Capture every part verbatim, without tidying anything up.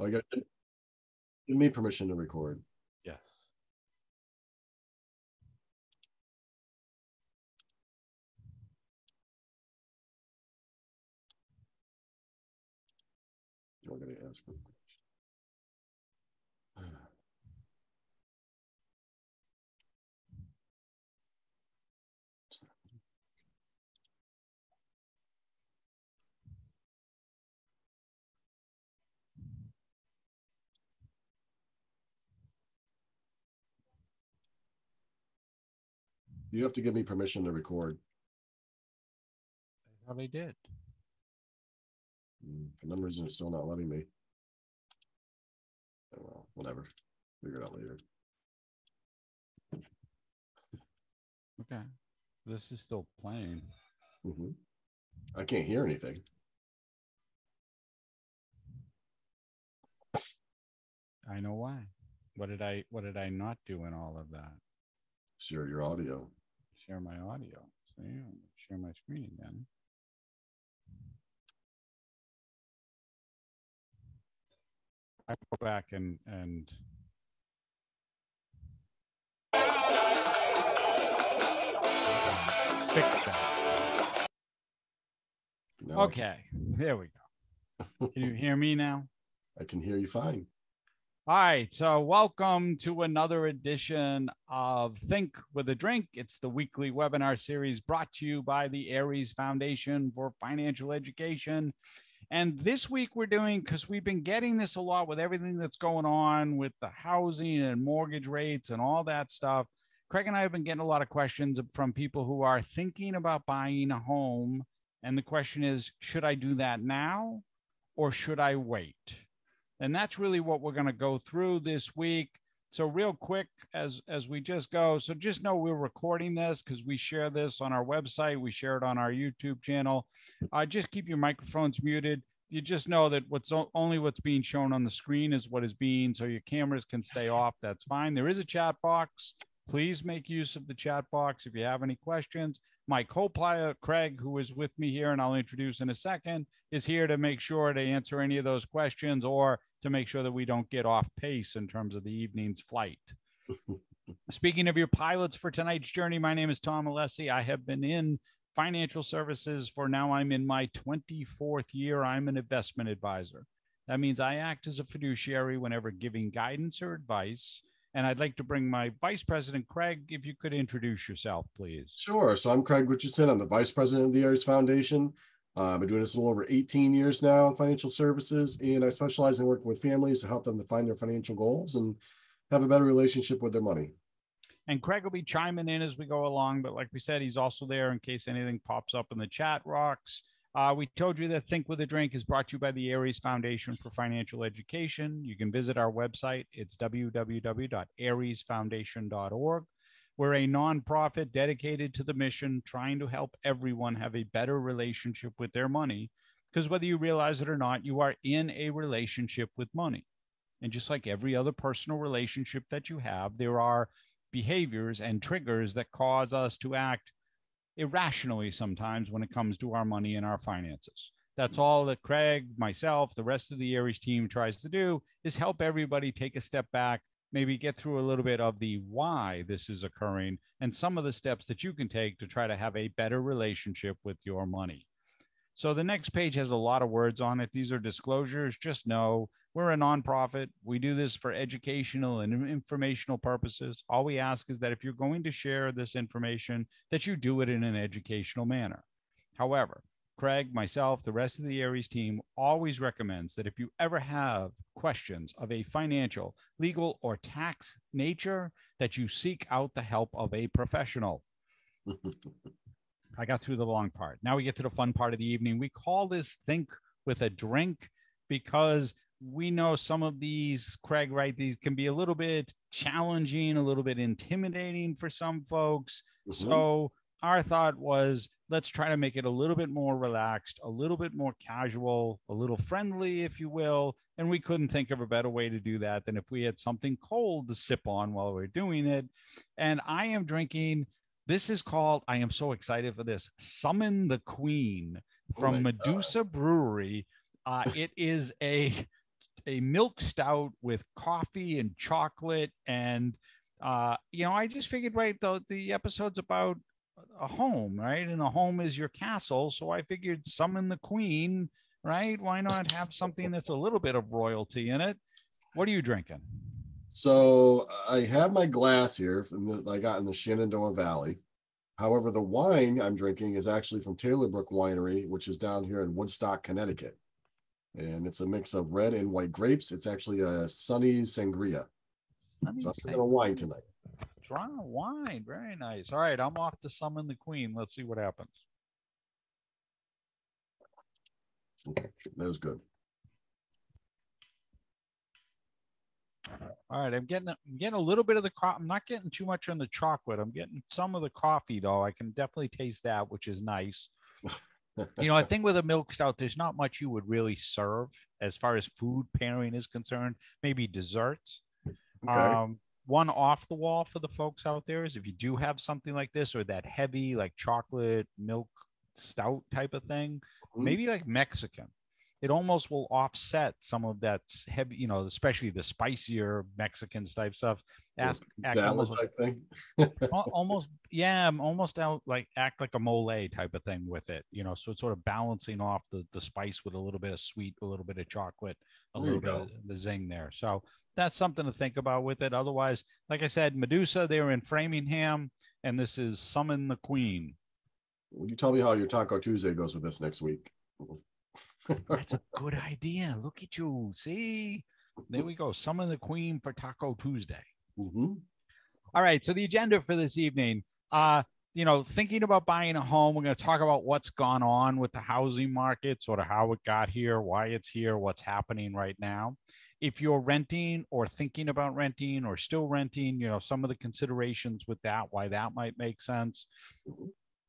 Oh, I got to give me permission to record. Yes. I'm going to ask for You have to give me permission to record. I thought I did. For some reason, it's still not letting me. Oh, well, whatever. Figure it out later. Okay. This is still playing. Mm-hmm. I can't hear anything. I know why. What did I, what did I not do in all of that? Share your audio. Share my audio. So yeah, share my screen again. I go back and and fix that. No. Okay, there we go. Can you hear me now? I can hear you fine. All right, so welcome to another edition of Think with a Drink. It's the weekly webinar series brought to you by the Aries Foundation for Financial Education. And this week we're doing, because we've been getting this a lot with everything that's going on with the housing and mortgage rates and all that stuff. Craig and I have been getting a lot of questions from people who are thinking about buying a home. And the question is, should I do that now or should I wait? And that's really what we're going to go through this week. So real quick, as, as we just go, so just know we're recording this because we share this on our website. We share it on our YouTube channel. Uh, just keep your microphones muted. You just know that what's only what's being shown on the screen is what is being, so your cameras can stay off. That's fine. There is a chat box. Please make use of the chat box if you have any questions. My co-pilot, Craig, who is with me here, and I'll introduce in a second, is here to make sure to answer any of those questions or to make sure that we don't get off pace in terms of the evening's flight. Speaking of your pilots for tonight's journey, my name is Tom Alessi. I have been in financial services for now. I'm in my twenty-fourth year. I'm an investment advisor. That means I act as a fiduciary whenever giving guidance or advice. And I'd like to bring my Vice President, Craig, if you could introduce yourself, please. Sure. So I'm Craig Richardson. I'm the Vice President of the Aries Foundation. Uh, I've been doing this a little over eighteen years now in financial services, and I specialize in working with families to help them define their financial goals and have a better relationship with their money. And Craig will be chiming in as we go along, but like we said, he's also there in case anything pops up in the chat box. Uh, we told you that Think with a Drink is brought to you by the Aries Foundation for Financial Education. You can visit our website. It's w w w dot aries foundation dot org. We're a nonprofit dedicated to the mission, trying to help everyone have a better relationship with their money, because whether you realize it or not, you are in a relationship with money. And just like every other personal relationship that you have, there are behaviors and triggers that cause us to act irrationally sometimes when it comes to our money and our finances. That's all that Craig, myself, the rest of the Aries team tries to do, is help everybody take a step back, maybe get through a little bit of the why this is occurring and some of the steps that you can take to try to have a better relationship with your money. So the next page has a lot of words on it. These are disclosures. Just know we're a nonprofit. We do this for educational and informational purposes. All we ask is that if you're going to share this information, that you do it in an educational manner. However, Craig, myself, the rest of the Aries team always recommends that if you ever have questions of a financial, legal, or tax nature, that you seek out the help of a professional. I got through the long part. Now we get to the fun part of the evening. We call this Think with a Drink because we know some of these, Craig, right, these can be a little bit challenging, a little bit intimidating for some folks. Mm-hmm. So our thought was, let's try to make it a little bit more relaxed, a little bit more casual, a little friendly, if you will. And we couldn't think of a better way to do that than if we had something cold to sip on while we were doing it. And I am drinking... This is called, I am so excited for this, Summon the Queen from oh Medusa God. Brewery. Uh, it is a a milk stout with coffee and chocolate. And, uh, you know, I just figured, right, the, the episode's about a home, right? And a home is your castle. So I figured Summon the Queen, right? Why not have something that's a little bit of royalty in it? What are you drinking? So I have my glass here from the, I got in the Shenandoah Valley. However, the wine I'm drinking is actually from Taylor Brook Winery, which is down here in Woodstock, Connecticut. And it's a mix of red and white grapes. It's actually a sunny sangria. So I'm drinking a wine tonight. Dry wine. Very nice. All right. I'm off to Summon the Queen. Let's see what happens. Okay, that was good. All right, I'm getting I'm getting a little bit of the coffee. I'm not getting too much on the chocolate. I'm getting some of the coffee, though. I can definitely taste that, which is nice. You know, I think with a milk stout, there's not much you would really serve as far as food pairing is concerned. Maybe desserts. Okay. Um, one off the wall for the folks out there is if you do have something like this or that heavy, like chocolate milk stout type of thing, mm-hmm. maybe like Mexican. It almost will offset some of that heavy, you know, especially the spicier Mexican type stuff. Ask, act almost, type thing. almost, yeah, almost out like act like a mole type of thing with it, you know. So it's sort of balancing off the, the spice with a little bit of sweet, a little bit of chocolate, a there little bit of the zing there. So that's something to think about with it. Otherwise, like I said, Medusa, they're in Framingham, and this is Summon the Queen. Will you tell me how your Taco Tuesday goes with this next week? That's a good idea. Look at you. See, there we go. Summon the Queen for Taco Tuesday. Mm-hmm. All right. So the agenda for this evening, uh, you know, thinking about buying a home, we're going to talk about what's gone on with the housing market, sort of how it got here, why it's here, what's happening right now. If you're renting or thinking about renting or still renting, you know, some of the considerations with that, why that might make sense.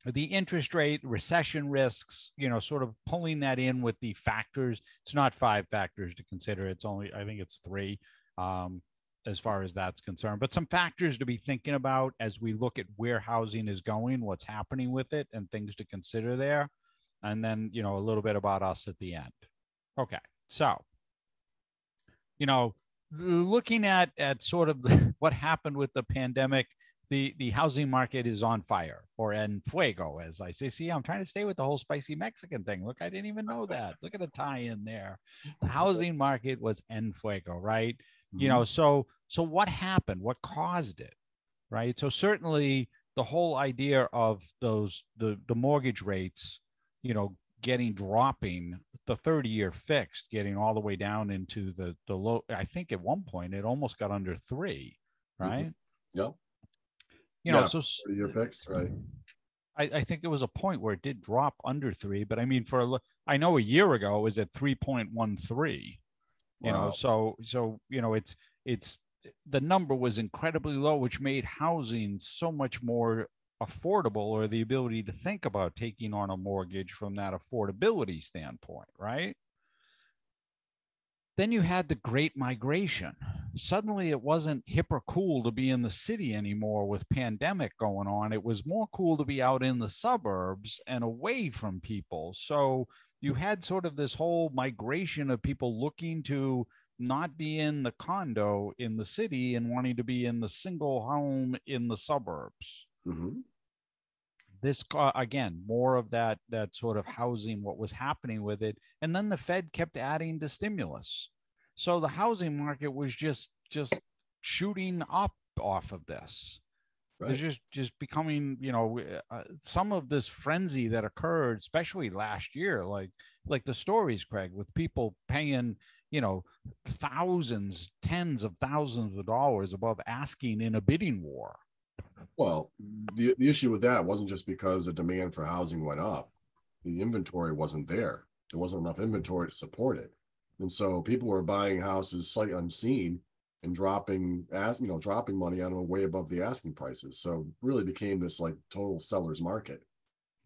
The interest rate, recession risks, you know, sort of pulling that in with the factors. It's not five factors to consider. It's only, I think it's three um, as far as that's concerned. But some factors to be thinking about as we look at where housing is going, what's happening with it, and things to consider there. And then, you know, a little bit about us at the end. Okay. So, you know, looking at, at sort of the, what happened with the pandemic, The, the housing market is on fire, or en fuego, as I say. See, I'm trying to stay with the whole spicy Mexican thing. Look, I didn't even know that. Look at the tie in there. The housing market was en fuego, right? Mm-hmm. You know, so so what happened? What caused it, right? So certainly the whole idea of those the the mortgage rates, you know, getting dropping, the thirty-year fixed getting all the way down into the the low. I think at one point it almost got under three, right? Mm-hmm. Yep. You know, yeah, so your picks, right? I, I think there was a point where it did drop under three, but I mean, for a, I know a year ago it was at three point one three. You wow. know, so so you know, it's it's the number was incredibly low, which made housing so much more affordable, or the ability to think about taking on a mortgage from that affordability standpoint, right? Then you had the Great Migration. Suddenly it wasn't hip or cool to be in the city anymore with pandemic going on. It was more cool to be out in the suburbs and away from people. So you had sort of this whole migration of people looking to not be in the condo in the city and wanting to be in the single home in the suburbs. Mm-hmm. This, again, more of that, that sort of housing, what was happening with it. And then the Fed kept adding to stimulus. So the housing market was just, just shooting up off of this. Right. It's just, just becoming, you know, uh, some of this frenzy that occurred, especially last year, like, like the stories, Craig, with people paying, you know, thousands, tens of thousands of dollars above asking in a bidding war. Well, the, the issue with that wasn't just because the demand for housing went up. The inventory wasn't there. There wasn't enough inventory to support it. And so people were buying houses sight unseen and dropping, you know, dropping money on them way above the asking prices. So it really became this like total seller's market.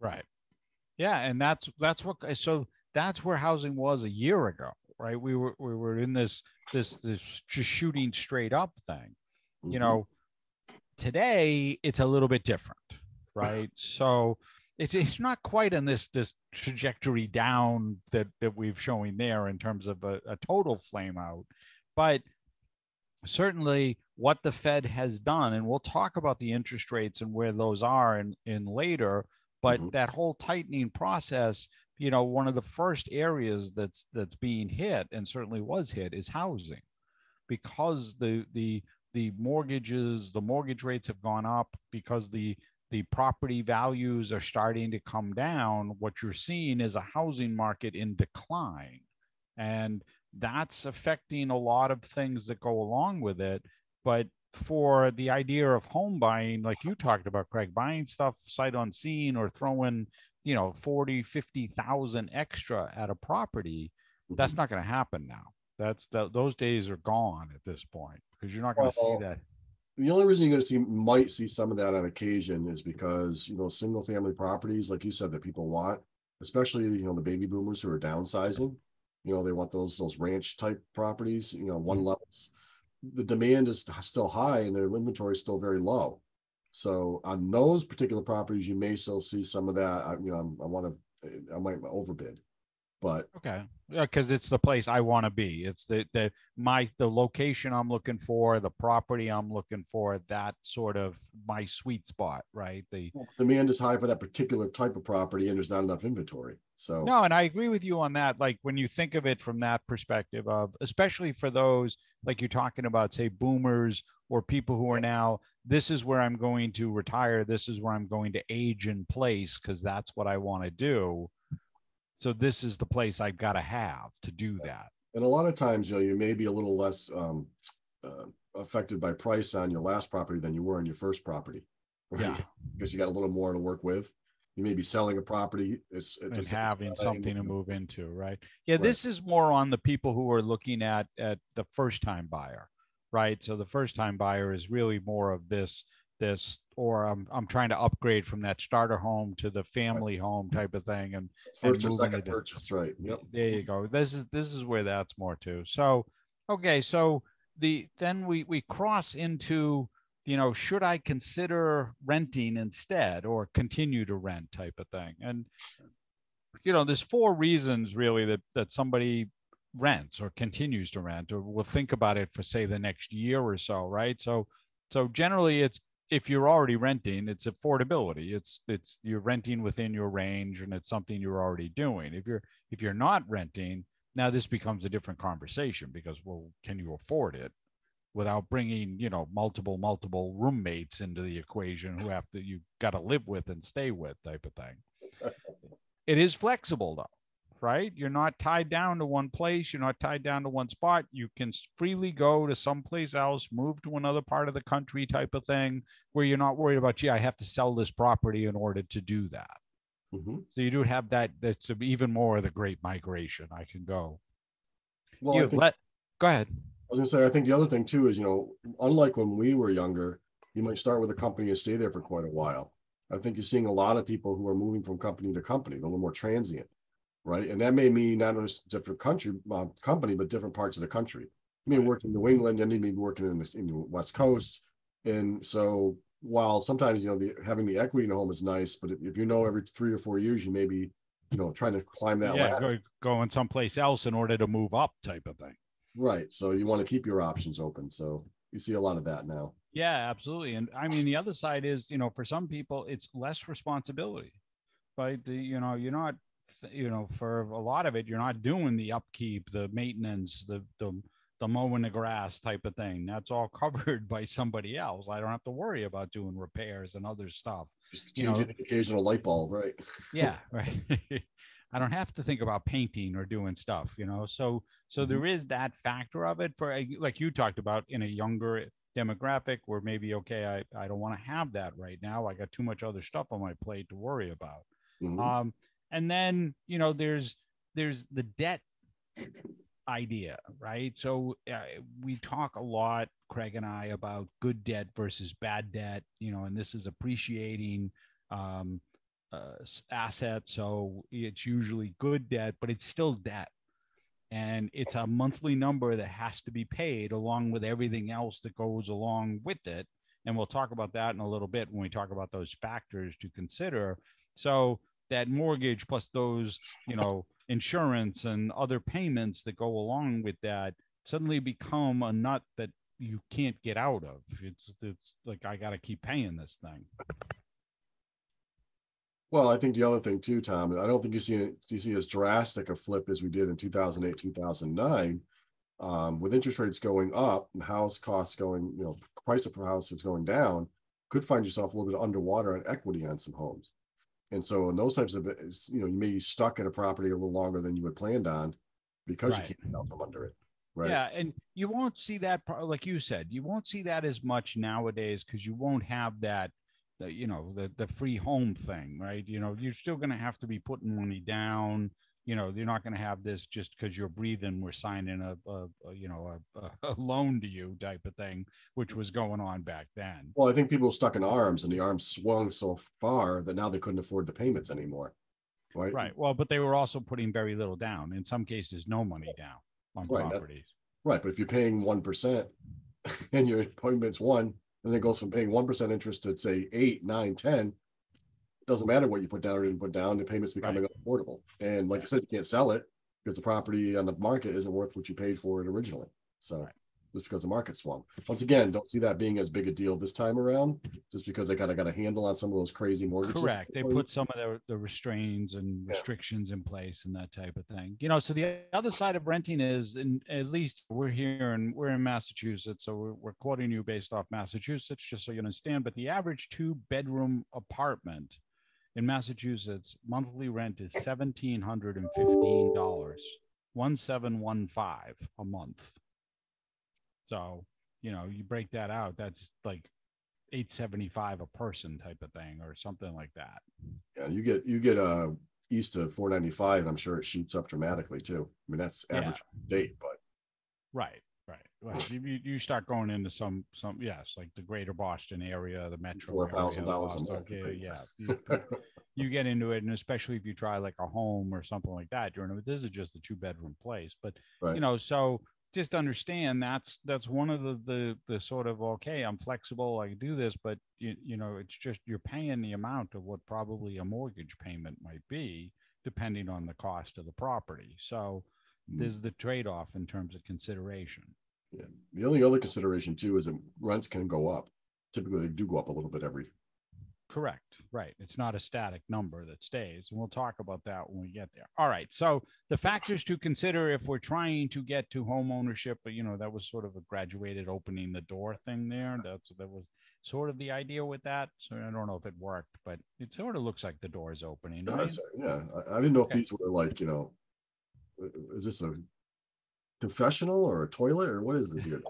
Right. Yeah. And that's, that's what, so that's where housing was a year ago, right? We were, we were in this, this, this just shooting straight up thing, you mm-hmm. know. Today, it's a little bit different, right? So it's it's not quite in this this trajectory down that that we've showing there in terms of a, a total flame out, but certainly what the Fed has done, and we'll talk about the interest rates and where those are in, in later, but mm-hmm. that whole tightening process, you know, one of the first areas that's that's being hit and certainly was hit is housing, because the the the mortgages, the mortgage rates have gone up, because the the property values are starting to come down. What you're seeing is a housing market in decline, and that's affecting a lot of things that go along with it. But for the idea of home buying, like you talked about, Craig, buying stuff sight unseen or throwing, you know, forty, fifty thousand extra at a property, mm-hmm. that's not going to happen now. That's the, those days are gone at this point, because you're not going to well, see that. The only reason you're going to see might see some of that on occasion is because, you know, single family properties, like you said, that people want, especially, you know, the baby boomers who are downsizing, you know, they want those, those ranch type properties, you know, one mm-hmm. levels. The demand is still high and their inventory is still very low. So on those particular properties, you may still see some of that. I, you know, I want to, I might overbid, but okay, yeah, because it's the place I want to be. It's the the my the location I'm looking for, the property I'm looking for. That sort of my sweet spot, right? The well, demand is high for that particular type of property, and there's not enough inventory. So no, and I agree with you on that. Like when you think of it from that perspective of, especially for those like you're talking about, say boomers, or people who are now, this is where I'm going to retire, this is where I'm going to age in place, because that's what I want to do. So this is the place I've got to have to do that. And a lot of times, you know, you may be a little less um, uh, affected by price on your last property than you were on your first property. Right? Yeah. Because you got a little more to work with. You may be selling a property. It's, it's and having something to move into, right? Yeah, right. This is more on the people who are looking at, at the first-time buyer. Right. So the first time buyer is really more of this, this, or I'm, I'm trying to upgrade from that starter home to the family right. home type of thing. And first and or second purchase, right. Yep. There you go. This is, this is where that's more too. So, okay. So the, then we, we cross into, you know, should I consider renting instead or continue to rent type of thing? And, you know, there's four reasons really that, that somebody rents or continues to rent, or will think about it for, say, the next year or so, right? So, so generally it's, if you're already renting, it's affordability. It's, it's, you're renting within your range and it's something you're already doing. If you're, if you're not renting, now this becomes a different conversation, because, well, can you afford it without bringing, you know, multiple, multiple roommates into the equation who have to, you've got to live with and stay with type of thing. It is flexible though. Right? You're not tied down to one place. You're not tied down to one spot. You can freely go to someplace else, move to another part of the country type of thing, where you're not worried about, gee, I have to sell this property in order to do that. Mm-hmm. So you do have that. That's even more of the great migration. I can go. Well, I think, let, go ahead. I was going to say, I think the other thing too is, you know, unlike when we were younger, you might start with a company and stay there for quite a while. I think you're seeing a lot of people who are moving from company to company, a little more transient. Right. And that may mean not only different country, uh, company, but different parts of the country. You may right. work in New England, and you may be working in, this, in the West Coast. And so while sometimes, you know, the, having the equity in a home is nice, but if, if you know every three or four years, you may be, you know, trying to climb that yeah, ladder. Go, going someplace else in order to move up type of thing. Right. So you want to keep your options open. So you see a lot of that now. Yeah, absolutely. And I mean, the other side is, you know, for some people, it's less responsibility. Right. You know, you're not. You know, for a lot of it, you're not doing the upkeep, the maintenance, the, the the mowing the grass type of thing. That's all covered by somebody else. I don't have to worry about doing repairs and other stuff. Just changing you know, the occasional light bulb, right? Yeah, right. I don't have to think about painting or doing stuff, you know. So, so mm-hmm. there is that factor of it for, like you talked about, in a younger demographic where maybe, okay, I, I don't want to have that right now. I got too much other stuff on my plate to worry about. Mm-hmm. Um. And then, you know, there's there's the debt idea, right? So uh, we talk a lot, Craig and I, about good debt versus bad debt, you know, and this is appreciating um, uh, assets. So it's usually good debt, but it's still debt. And it's a monthly number that has to be paid along with everything else that goes along with it. And we'll talk about that in a little bit when we talk about those factors to consider. So that mortgage plus those, you know, insurance and other payments that go along with that suddenly become a nut that you can't get out of. It's, it's like, I got to keep paying this thing. Well, I think the other thing too, Tom, I don't think you see, you see as drastic a flip as we did in two thousand eight, two thousand nine, um, with interest rates going up and house costs going, you know, price of houses going down, could find yourself a little bit underwater on equity on some homes. And so in those types of, you know, you may be stuck at a property a little longer than you had planned on because right. you can't get out from under it. Right. Yeah. And you won't see that, like you said, you won't see that as much nowadays because you won't have that, the, you know, the, the free home thing, right? You know, you're still going to have to be putting money down. You know, you're not going to have this just because you're breathing, we're signing a, a, a you know, a, a loan to you type of thing, which was going on back then. Well, I think people were stuck in arms and the arms swung so far that now they couldn't afford the payments anymore. Right. Right. Well, but they were also putting very little down, in some cases, no money down on right. properties. That, right. But if you're paying one percent and your payment's one, and it goes from paying one percent interest to say eight, nine, ten, it doesn't matter what you put down or didn't put down, the payment's becoming right. affordable. And like I said, you can't sell it because the property on the market isn't worth what you paid for it originally. So right. just because the market swung. Once again, don't see that being as big a deal this time around, just because they kind of got a handle on some of those crazy mortgages. Correct. They put some of the, the restraints and restrictions yeah. in place and that type of thing. You know, so the other side of renting is, and at least we're here and we're in Massachusetts, so we're, we're quoting you based off Massachusetts, just so you understand, but the average two-bedroom apartment in Massachusetts, monthly rent is one thousand seven hundred fifteen dollars, one thousand seven hundred fifteen dollars a month. So, you know, you break that out, that's like eight hundred seventy-five dollars a person type of thing or something like that. Yeah, you get you get uh, east of four ninety-five, and I'm sure it shoots up dramatically too. I mean, that's average yeah. date, but. Right, right. right. you, you start going into some, some yes, like the greater Boston area, the metro four thousand dollars a month. Yeah, yeah. You get into it, and especially if you try like a home or something like that, you're in, this is just a two-bedroom place. But, right. you know, so... just understand that's that's one of the, the the sort of, okay, I'm flexible, I can do this, but you, you know, it's just you're paying the amount of what probably a mortgage payment might be depending on the cost of the property. So mm. there's the trade-off in terms of consideration. Yeah, the only other consideration too is that rents can go up. Typically they do go up a little bit every correct. Right. It's not a static number that stays. And we'll talk about that when we get there. All right. So the factors to consider if we're trying to get to home ownership, but you know, that was sort of a graduated opening the door thing there. That's, that was sort of the idea with that. So I don't know if it worked, but it sort of looks like the door is opening. Right? Yeah. I, I didn't know if okay. these were like, you know, is this a confessional or a toilet or what is it here?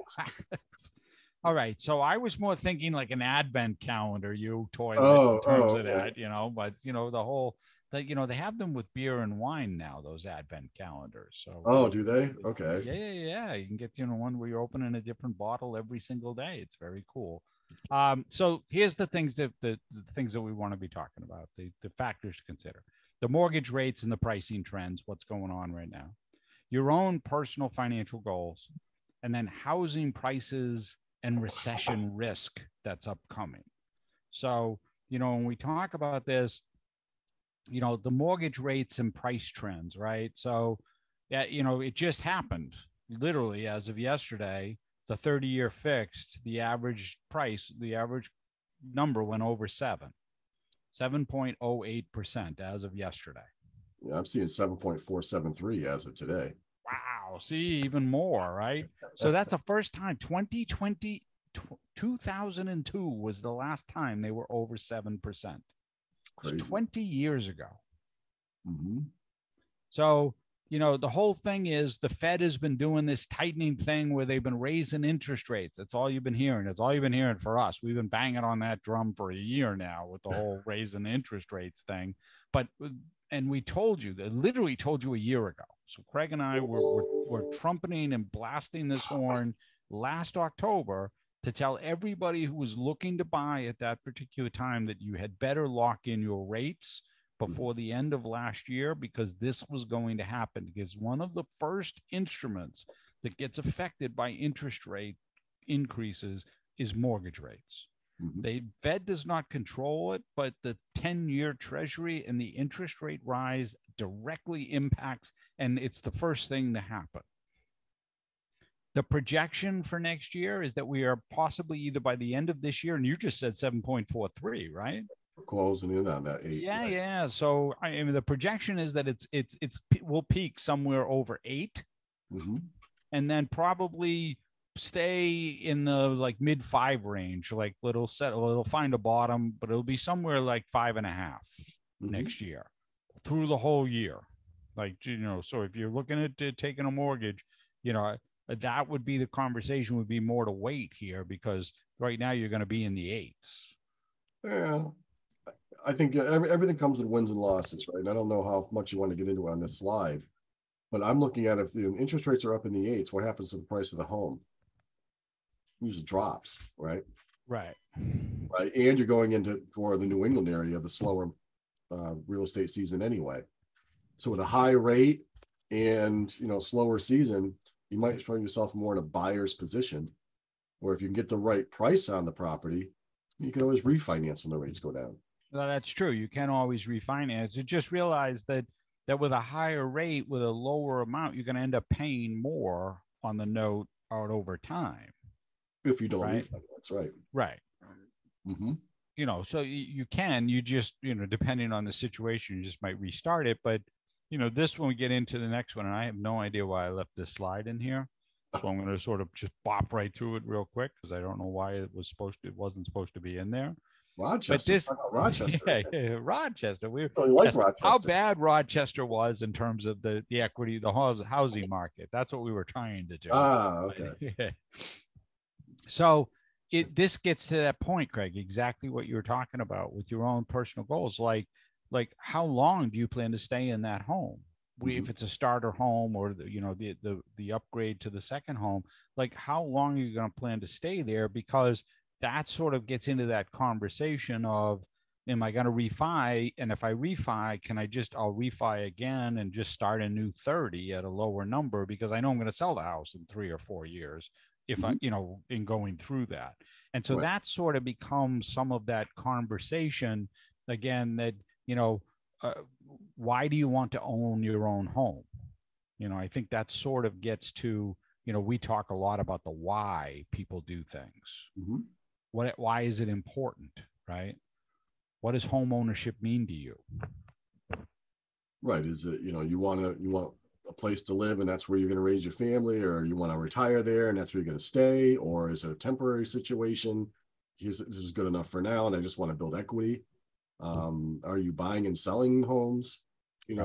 All right, so I was more thinking like an advent calendar, you toilet oh, in terms oh, of that, okay. you know. But you know the whole, that you know they have them with beer and wine now. Those advent calendars. So oh, do they? Okay. Yeah, yeah, yeah. You can get you know one where you're opening a different bottle every single day. It's very cool. Um, so here's the things that the, the things that we want to be talking about, the the factors to consider: the mortgage rates and the pricing trends. What's going on right now? Your own personal financial goals, and then housing prices and recession risk that's upcoming. So, you know, when we talk about this, you know, the mortgage rates and price trends, right? So, yeah, you know, it just happened literally as of yesterday, the thirty year fixed, the average price, the average number went over seven, seven point oh eight percent as of yesterday. Yeah, I'm seeing seven point four seven three as of today. Wow. See, even more, right? So that's the first time. Twenty twenty, two thousand two was the last time they were over seven percent. It's twenty years ago. Mm-hmm. So, you know, the whole thing is the Fed has been doing this tightening thing where they've been raising interest rates. That's all you've been hearing. That's all you've been hearing for us. We've been banging on that drum for a year now with the whole raising interest rates thing. But, and we told you, literally told you a year ago. So Craig and I were, were, were trumpeting and blasting this horn last October to tell everybody who was looking to buy at that particular time that you had better lock in your rates before the end of last year, because this was going to happen, because one of the first instruments that gets affected by interest rate increases is mortgage rates. Mm-hmm. The Fed does not control it, but the ten-year Treasury and the interest rate rise directly impacts, and it's the first thing to happen. The projection for next year is that we are possibly either by the end of this year, and you just said seven point four three, right? We're closing in on that eight. Yeah, right? yeah. So I mean, the projection is that it's it's it's will peak somewhere over eight, mm-hmm. and then probably stay in the like mid five range. Like it'll settle, it'll find a bottom, but it'll be somewhere like five and a half mm-hmm. next year, through the whole year. Like you know, so if you're looking at uh, taking a mortgage, you know. That would be the conversation would be more to wait here, because right now you're going to be in the eights. Yeah, I think everything comes with wins and losses, right? And I don't know how much you want to get into on this slide, but I'm looking at if the interest rates are up in the eights, what happens to the price of the home? It usually drops, right? Right. Right. And you're going into, for the New England area, the slower uh, real estate season anyway. So with a high rate and, you know, slower season, you might find yourself more in a buyer's position, or if you can get the right price on the property, you can always refinance when the rates go down. Well, that's true. You can always refinance. You just realize that that with a higher rate, with a lower amount, you're going to end up paying more on the note out over time. If you don't right? refinance, right? Right. Mm-hmm. You know, so you can, you just, you know, depending on the situation, you just might restart it, but you know, this when we get into the next one, and I have no idea why I left this slide in here, so I'm going to sort of just bop right through it real quick because I don't know why it was supposed to, it wasn't supposed to be in there. Rochester, but this, Rochester, yeah, yeah, Rochester. We really like yes, Rochester. How bad Rochester was in terms of the the equity, the housing market. That's what we were trying to do. Ah, okay. yeah. So it this gets to that point, Craig. Exactly what you were talking about with your own personal goals, like. Like, how long do you plan to stay in that home? We, mm-hmm. If it's a starter home or, the, you know, the, the the upgrade to the second home, like how long are you going to plan to stay there? Because that sort of gets into that conversation of, am I going to refi? And if I refi, can I just, I'll refi again and just start a new thirty at a lower number because I know I'm going to sell the house in three or four years if mm-hmm. I, you know, in going through that. And so right. that sort of becomes some of that conversation, again, that, you know, uh, why do you want to own your own home? You know, I think that sort of gets to, you know, we talk a lot about the why people do things. Mm-hmm. What, why is it important, right? What does home ownership mean to you? Right. Is it, you know, you want to, you want a place to live and that's where you're going to raise your family, or you want to retire there and that's where you're going to stay, or is it a temporary situation? Here's, this is good enough for now and I just want to build equity. Um, are you buying and selling homes? You know,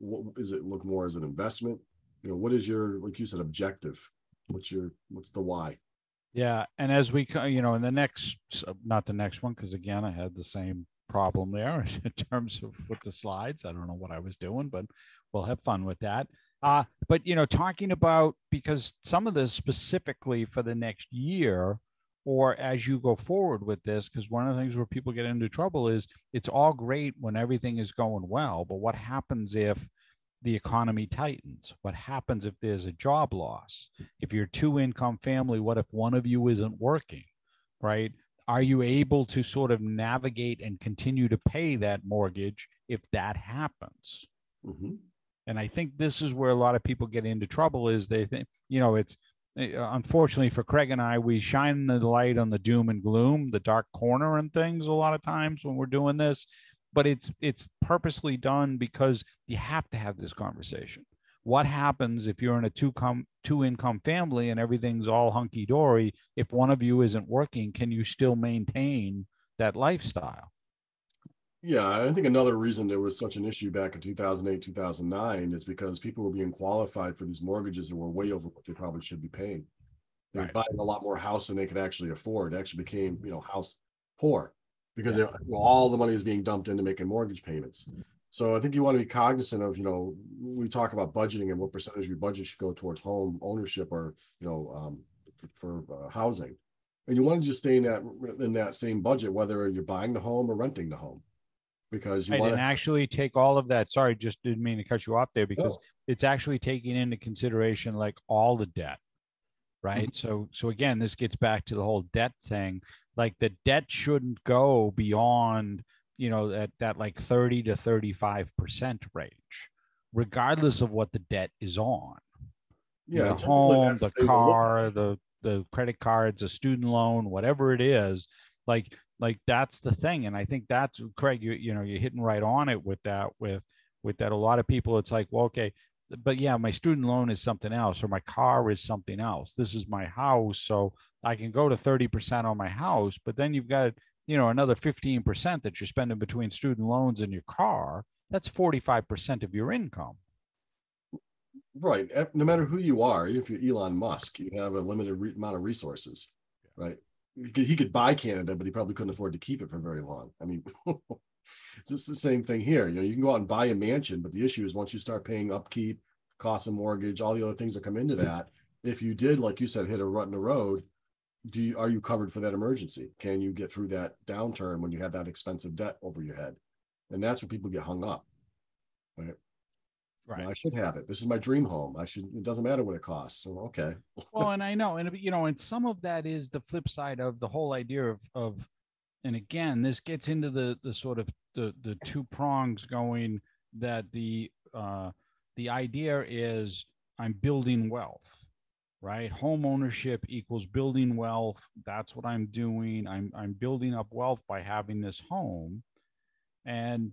right. What is it look more as an investment? You know, what is your, like you said, objective? What's your, what's the why? Yeah. And as we, you know, in the next, not the next one, because again, I had the same problem there in terms of with the slides. I don't know what I was doing, but we'll have fun with that. Uh, but, you know, talking about, because some of this specifically for the next year, or as you go forward with this, because one of the things where people get into trouble is it's all great when everything is going well, but what happens if the economy tightens? What happens if there's a job loss? If you're a two-income family, what if one of you isn't working, right? Are you able to sort of navigate and continue to pay that mortgage if that happens? Mm-hmm. And I think this is where a lot of people get into trouble is they think, you know, it's, unfortunately for Craig and I, we shine the light on the doom and gloom, the dark corner and things a lot of times when we're doing this, but it's it's purposely done because you have to have this conversation. What happens if you're in a two com, two income family and everything's all hunky-dory? If one of you isn't working, can you still maintain that lifestyle? Yeah, I think another reason there was such an issue back in two thousand eight, two thousand nine is because people were being qualified for these mortgages that were way over what they probably should be paying. They right. were buying a lot more house than they could actually afford. It actually became, you know, house poor because yeah. they, well, all the money is being dumped into making mortgage payments. So I think you want to be cognizant of, you know, we talk about budgeting and what percentage of your budget should go towards home ownership or, you know, um, for uh, housing. And you want to just stay in that in that same budget, whether you're buying the home or renting the home. Because you I didn't to... actually take all of that. Sorry, just didn't mean to cut you off there because no. It's actually taking into consideration like all the debt, right? Mm-hmm. So, so again, this gets back to the whole debt thing. like the debt shouldn't go beyond, you know, at that like thirty to thirty-five percent range, regardless of what the debt is on. Yeah, the home, the car, the the credit cards, a student loan, whatever it is, like like that's the thing. And I think that's, Craig, you you know, you're hitting right on it with that, with with that. A lot of people, it's like, well, okay, but yeah, my student loan is something else, or my car is something else. This is my house, so I can go to thirty percent on my house, but then you've got, you know, another fifteen percent that you're spending between student loans and your car. That's forty-five percent of your income. Right. No matter who you are, if you're Elon Musk, you have a limited re- amount of resources, right? He could, he could buy Canada, but he probably couldn't afford to keep it for very long. I mean, it's just the same thing here. You know, you can go out and buy a mansion, but the issue is once you start paying upkeep, cost of mortgage, all the other things that come into that, if you did, like you said, hit a rut in the road, do you, are you covered for that emergency? Can you get through that downturn when you have that expensive debt over your head? And that's where people get hung up, right? Right. Well, I should have it. This is my dream home. I should, it doesn't matter what it costs. So, okay. Well, and I know, and you know, and some of that is the flip side of the whole idea of, of, and again, this gets into the, the sort of the, the two prongs going that the, uh, the idea is I'm building wealth, right? Home ownership equals building wealth. That's what I'm doing. I'm, I'm building up wealth by having this home. And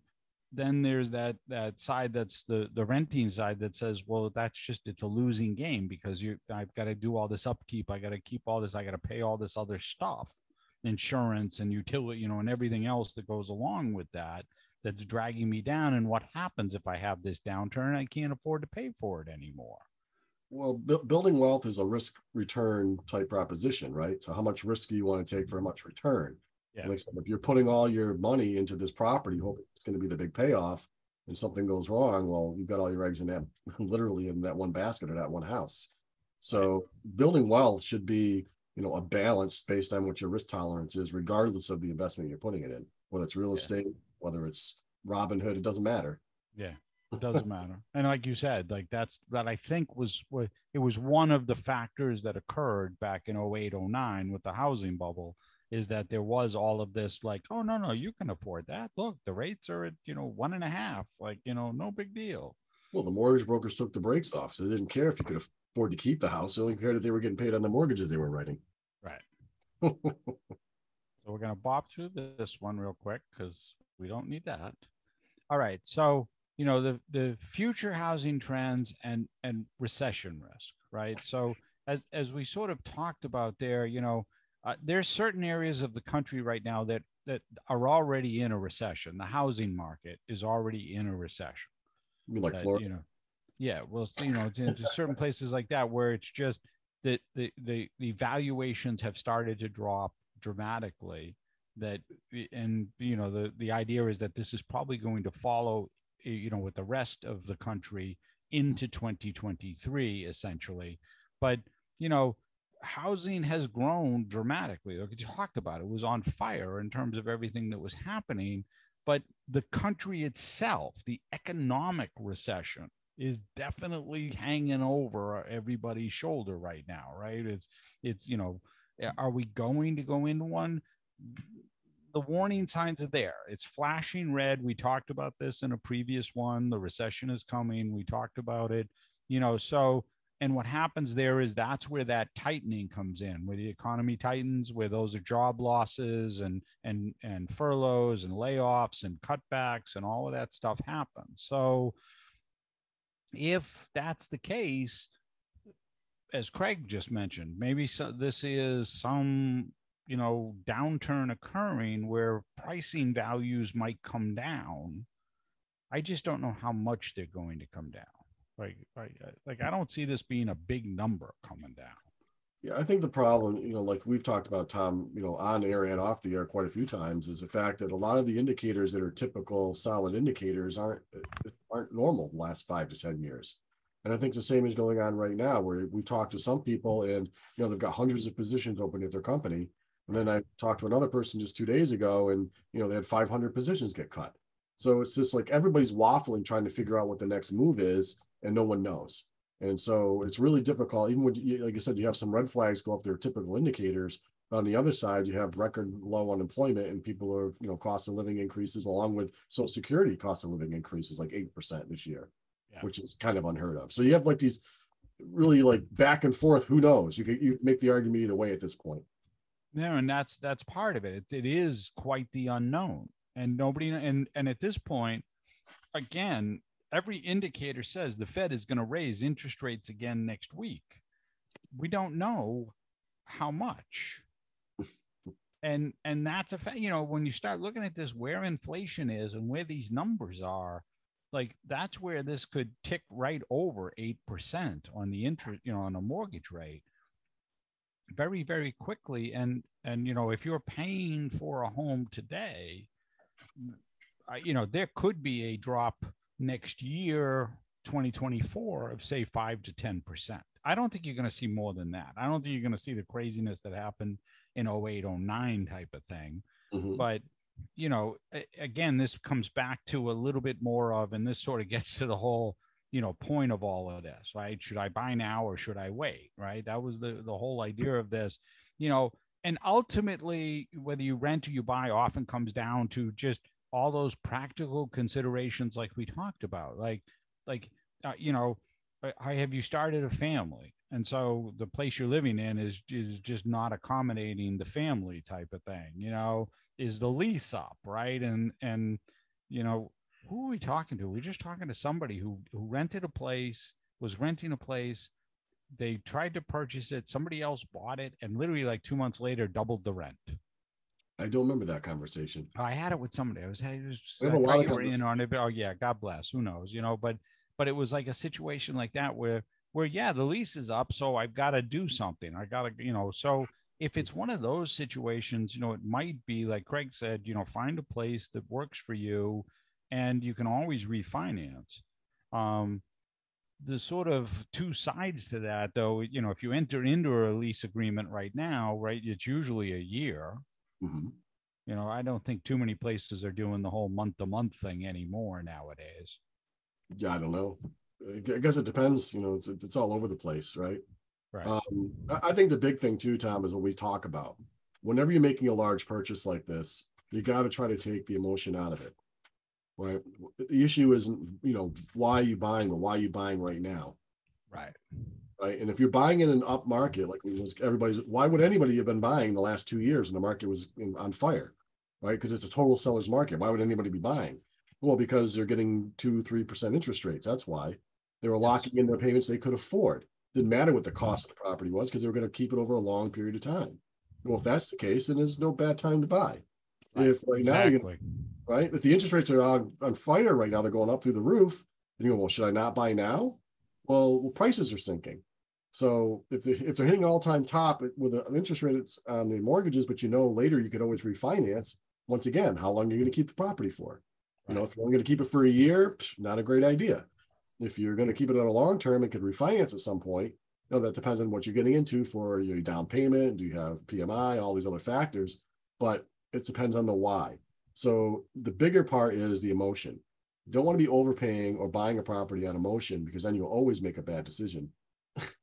then there's that that side that's the the renting side that says, well, that's just, it's a losing game because you I've got to do all this upkeep, I got to keep all this, I got to pay all this other stuff, insurance and utility, you know, and everything else that goes along with that, that's dragging me down. And what happens if I have this downturn? I can't afford to pay for it anymore. Well, bu- building wealth is a risk return type proposition, right? So how much risk do you want to take for how much return? Yeah. Like if you're putting all your money into this property, hoping it's going to be the big payoff, and something goes wrong, well, you've got all your eggs in that, literally in that one basket or that one house. So building wealth should be, you know, a balance based on what your risk tolerance is, regardless of the investment you're putting it in, whether it's real yeah. estate, whether it's Robinhood, it doesn't matter. Yeah, it doesn't matter. And like you said, like that's that I think was it was one of the factors that occurred back in oh eight, oh nine with the housing bubble. Is that there was all of this like, oh, no, no, you can afford that. Look, the rates are at, you know, one and a half, like, you know, no big deal. Well, the mortgage brokers took the brakes off. So they didn't care if you could afford to keep the house. They only cared if they were getting paid on the mortgages they were writing. Right. So we're going to bop through this one real quick because we don't need that. All right. So, you know, the, the future housing trends and, and recession risk, right? So as, as we sort of talked about there, you know, Uh, there's certain areas of the country right now that that are already in a recession. The housing market is already in a recession. You mean like that, Florida? You know, yeah, well, you know, to, to certain places like that where it's just that the, the the valuations have started to drop dramatically. That and you know the the idea is that this is probably going to follow, you know, with the rest of the country into twenty twenty-three essentially. But you know. Housing has grown dramatically. Like you talked about, it was on fire in terms of everything that was happening, but the country itself, the economic recession is definitely hanging over everybody's shoulder right now, right? It's, it's, you know, are we going to go into one? The warning signs are there. It's flashing red. We talked about this in a previous one. The recession is coming. We talked about it, you know, so and what happens there is that's where that tightening comes in, where the economy tightens, where those are job losses and and and furloughs and layoffs and cutbacks and all of that stuff happens. So if that's the case, as Craig just mentioned, maybe so, this is some, you know, downturn occurring where pricing values might come down. I just don't know how much they're going to come down. Like, like, like, I don't see this being a big number coming down. Yeah, I think the problem, you know, like we've talked about, Tom, you know, on air and off the air quite a few times, is the fact that a lot of the indicators that are typical solid indicators aren't aren't normal the last five to ten years. And I think the same is going on right now, where we've talked to some people and, you know, they've got hundreds of positions open at their company. And then I talked to another person just two days ago and, you know, they had five hundred positions get cut. So it's just like everybody's waffling, trying to figure out what the next move is. And no one knows. And so it's really difficult. Even when, like I said, you have some red flags go up there, typical indicators, On the other side, you have record low unemployment and people are, you know, cost of living increases along with Social Security cost of living increases like eight percent this year, yeah. which is kind of unheard of. So you have like these really like back and forth, who knows? You could you make the argument either way at this point. Yeah, and that's that's part of it. It, it is quite the unknown. And nobody and and at this point, again, every indicator says the Fed is going to raise interest rates again next week. We don't know how much. And and that's a fact, you know, when you start looking at this, where inflation is and where these numbers are, like that's where this could tick right over eight percent on the interest, you know, on a mortgage rate very, very quickly. And, and, you know, if you're paying for a home today, I, you know, there could be a drop next year, twenty twenty-four, of say five to ten percent. I don't think you're going to see more than that. I don't think you're going to see the craziness that happened in oh eight, oh nine type of thing. Mm-hmm. But, you know, again, this comes back to a little bit more of, and this sort of gets to the whole, you know, point of all of this, right? Should I buy now or should I wait, right? That was the, the whole idea of this, you know, and ultimately whether you rent or you buy often comes down to just all those practical considerations like we talked about, like, like, uh, you know, I have you started a family? And so the place you're living in is, is just not accommodating the family type of thing, you know, is the lease up, right? And, and, you know, who are we talking to? We're just talking to somebody who, who rented a place, was renting a place. They tried to purchase it. Somebody else bought it and literally like two months later, doubled the rent. I don't remember that conversation. I had it with somebody. I was, I was I I thought you were in on it. But, oh yeah. God bless. Who knows? You know, but, but it was like a situation like that where, where, yeah, the lease is up. So I've got to do something. I got to, you know, so if it's one of those situations, you know, it might be like Craig said, you know, find a place that works for you and you can always refinance. Um, the sort of two sides to that though, you know, if you enter into a lease agreement right now, right, it's usually a year. Mm-hmm. You know, I don't think too many places are doing the whole month to month thing anymore nowadays. Yeah, I don't know. I guess it depends. You know, it's it's all over the place, right? Right. Um, I think the big thing too, Tom, is what we talk about. Whenever you're making a large purchase like this, you got to try to take the emotion out of it, right? The issue isn't, you know, why are you buying, but why are you buying right now? Right. Right. And if you're buying in an up market, like everybody's, why would anybody have been buying the last two years when the market was in, on fire, right? Because it's a total seller's market. Why would anybody be buying? Well, because they're getting two, three percent interest rates. That's why they were locking in their payments they could afford. Didn't matter what the cost of the property was because they were going to keep it over a long period of time. Well, if that's the case, then there's no bad time to buy. Right. If right exactly. now, you, right? If the interest rates are on, on fire right now, they're going up through the roof. And you go, well, should I not buy now? Well, well prices are sinking. So if they're, if they're hitting an all-time top with an interest rate on the mortgages, but you know later you could always refinance. Once again, how long are you going to keep the property for? You know, if you're going to keep it for a year, not a great idea. If you're going to keep it on a long term and could refinance at some point, you know, that depends on what you're getting into for your down payment. Do you have P M I, all these other factors, but it depends on the why. So the bigger part is the emotion. You don't want to be overpaying or buying a property on emotion because then you'll always make a bad decision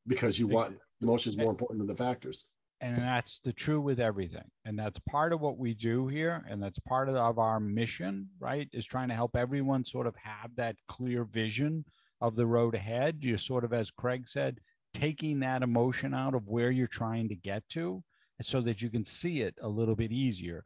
because you want emotion is more important than the factors. And that's the true with everything. And that's part of what we do here. And that's part of, of our mission, right, is trying to help everyone sort of have that clear vision of the road ahead. You're sort of, as Craig said, taking that emotion out of where you're trying to get to so that you can see it a little bit easier.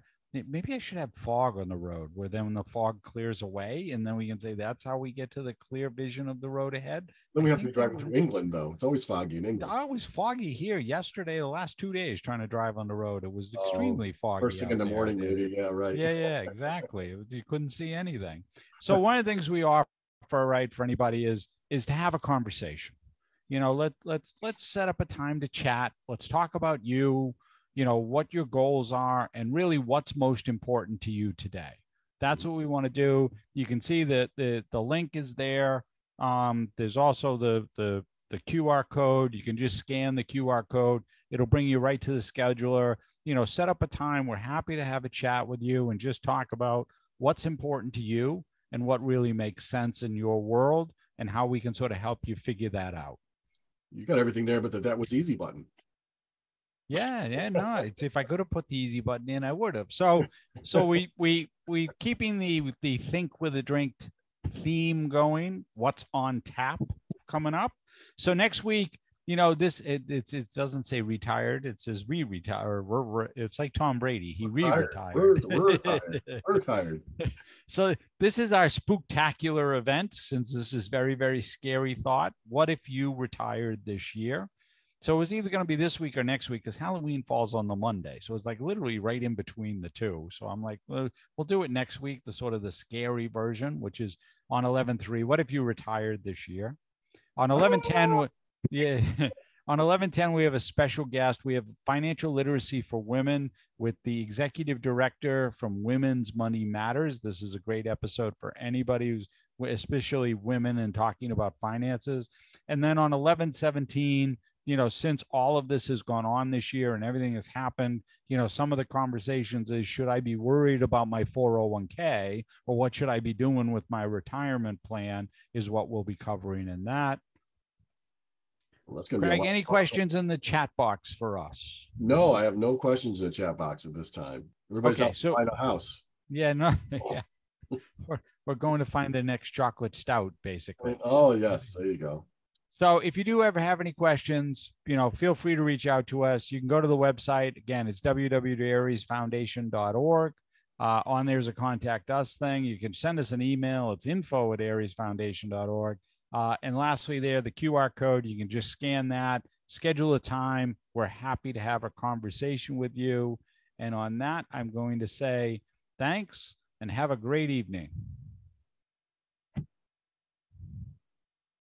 Maybe I should have fog on the road where then when the fog clears away and then we can say that's how we get to the clear vision of the road ahead. Then we have to be driving through England, though. It's always foggy in England. It's always foggy here. Yesterday, the last two days trying to drive on the road, it was extremely oh, foggy. First thing in the there. morning, maybe. Yeah, right. Yeah, yeah, exactly. You couldn't see anything. So one of the things we offer, right, for anybody is is to have a conversation. You know, let, let's, let's set up a time to chat. Let's talk about you. You know, what your goals are and really what's most important to you today. That's what we want to do. You can see that the, the link is there. Um, there's also the, the, the Q R code. You can just scan the Q R code. It'll bring you right to the scheduler. You know, set up a time. We're happy to have a chat with you and just talk about what's important to you and what really makes sense in your world and how we can sort of help you figure that out. You got everything there, but the, that was easy button. Yeah, yeah, no. It's, if I could have put the easy button in, I would have. So, so we we we keeping the the Think with a Drink theme going. What's on tap coming up? So next week, you know, this it, it's it doesn't say retired. It says we retire. We're, we're it's like Tom Brady. He re-retired. We're, we're retired. We're retired. So this is our spooktacular event. Since this is very very scary thought. What if you retired this year? So it was either going to be this week or next week because Halloween falls on the Monday. So it's like literally right in between the two. So I'm like, well, we'll do it next week, the sort of the scary version, which is on eleven three. What if you retired this year? On eleven ten, yeah, on eleven ten, we have a special guest. We have financial literacy for women with the executive director from Women's Money Matters. This is a great episode for anybody who's, especially women, and talking about finances. And then on eleven seventeen, you know, since all of this has gone on this year and everything has happened, you know, some of the conversations is, should I be worried about my four oh one k, or what should I be doing with my retirement plan, is what we'll be covering in that. Well, that's gonna Craig, be any questions in the chat box for us? No, I have no questions in the chat box at this time. Everybody's okay, out so, to find a house. Yeah, no, yeah. we're, we're going to find the next chocolate stout, basically. Oh, yes, there you go. So if you do ever have any questions, you know, feel free to reach out to us. You can go to the website. Again, it's w w w dot aries foundation dot org. Uh, on there's a contact us thing. You can send us an email. It's info at aries foundation dot org. Uh, and lastly there, the Q R code, you can just scan that, schedule a time. We're happy to have a conversation with you. And on that, I'm going to say thanks and have a great evening.